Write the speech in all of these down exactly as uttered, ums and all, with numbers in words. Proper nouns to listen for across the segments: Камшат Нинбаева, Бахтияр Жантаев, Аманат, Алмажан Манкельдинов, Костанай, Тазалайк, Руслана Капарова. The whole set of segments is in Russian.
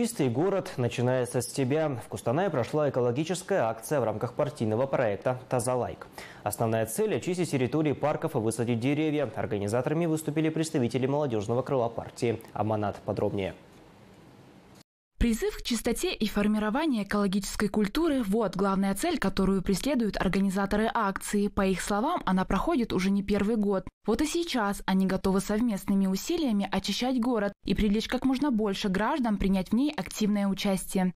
«Чистый город начинается с тебя». В Костанае прошла экологическая акция в рамках партийного проекта «Тазалайк». Основная цель – очистить территории парков и высадить деревья. Организаторами выступили представители молодежного крыла партии. Аманат подробнее. Призыв к чистоте и формирование экологической культуры – вот главная цель, которую преследуют организаторы акции. По их словам, она проходит уже не первый год. Вот и сейчас они готовы совместными усилиями очищать город и привлечь как можно больше граждан принять в ней активное участие.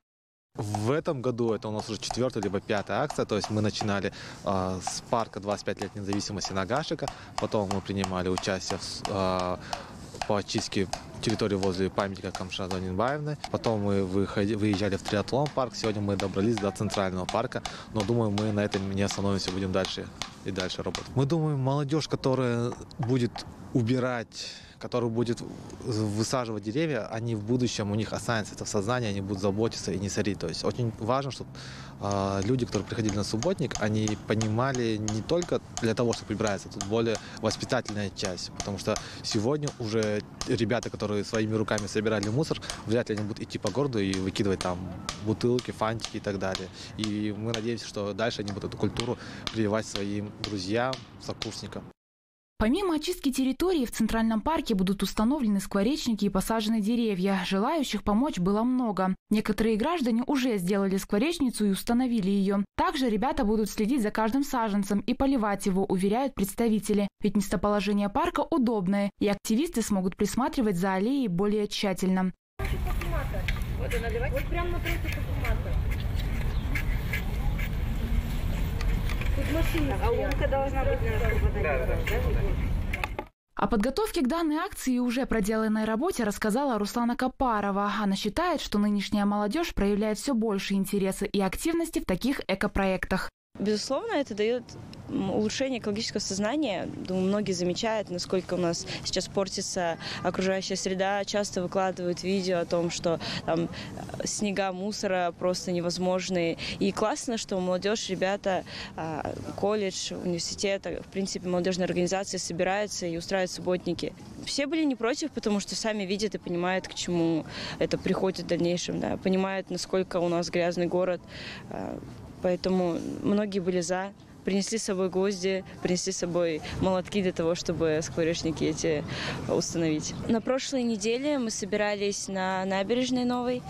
В этом году это у нас уже четвертая либо пятая акция, то есть мы начинали э, с парка двадцать пять лет независимости Нагашика, потом мы принимали участие в, э, по очистке территории возле памятника Камшат Нинбаевны. Потом мы выезжали в триатлон парк. Сегодня мы добрались до центрального парка. Но думаю, мы на этом не остановимся. Будем дальше и дальше работать. Мы думаем, молодежь, которая будет убирать, которая будет высаживать деревья, они в будущем, у них останется это в сознании, они будут заботиться и не сорить. То есть очень важно, чтобы э, люди, которые приходили на субботник, они понимали не только для того, что прибирается, тут более воспитательная часть. Потому что сегодня уже ребята, которые своими руками собирали мусор, вряд ли они будут идти по городу и выкидывать там бутылки, фантики и так далее. И мы надеемся, что дальше они будут эту культуру прививать своим друзьям, сокурсникам. Помимо очистки территории, в Центральном парке будут установлены скворечники и посажены деревья. Желающих помочь было много. Некоторые граждане уже сделали скворечницу и установили ее. Также ребята будут следить за каждым саженцем и поливать его, уверяют представители. Ведь местоположение парка удобное, и активисты смогут присматривать за аллеей более тщательно. О подготовке к данной акции и уже проделанной работе рассказала Руслана Капарова. Она считает, что нынешняя молодежь проявляет все больше интереса и активности в таких экопроектах. Безусловно, это дает улучшение экологического сознания. Думаю, многие замечают, насколько у нас сейчас портится окружающая среда. Часто выкладывают видео о том, что там снега мусора просто невозможные. И классно, что молодежь, ребята, колледж, университет, в принципе, молодежные организации собираются и устраивают субботники. Все были не против, потому что сами видят и понимают, к чему это приходит в дальнейшем. Да. Понимают, насколько у нас грязный город. Поэтому многие были за, принесли с собой гвозди, принесли с собой молотки для того, чтобы скворечники эти установить. На прошлой неделе мы собирались на набережной новой,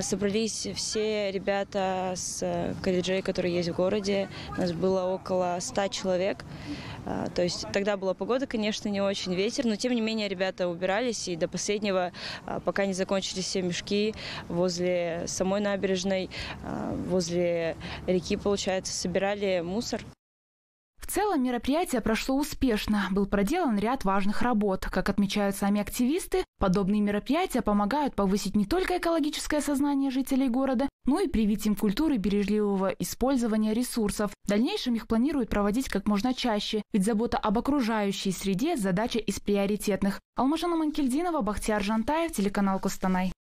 собрались все ребята с колледжей, которые есть в городе. У нас было около ста человек. То есть тогда была погода, конечно, не очень, ветер, но тем не менее ребята убирались и до последнего, пока не закончились все мешки возле самой набережной, возле реки, получается, собирали мусор. В целом мероприятие прошло успешно. Был проделан ряд важных работ. Как отмечают сами активисты, подобные мероприятия помогают повысить не только экологическое сознание жителей города, но и привить им культуру бережливого использования ресурсов. В дальнейшем их планируют проводить как можно чаще, ведь забота об окружающей среде – задача из приоритетных. Алмажана Манкельдинова, Бахтияр Жантаев, телеканал Костанай.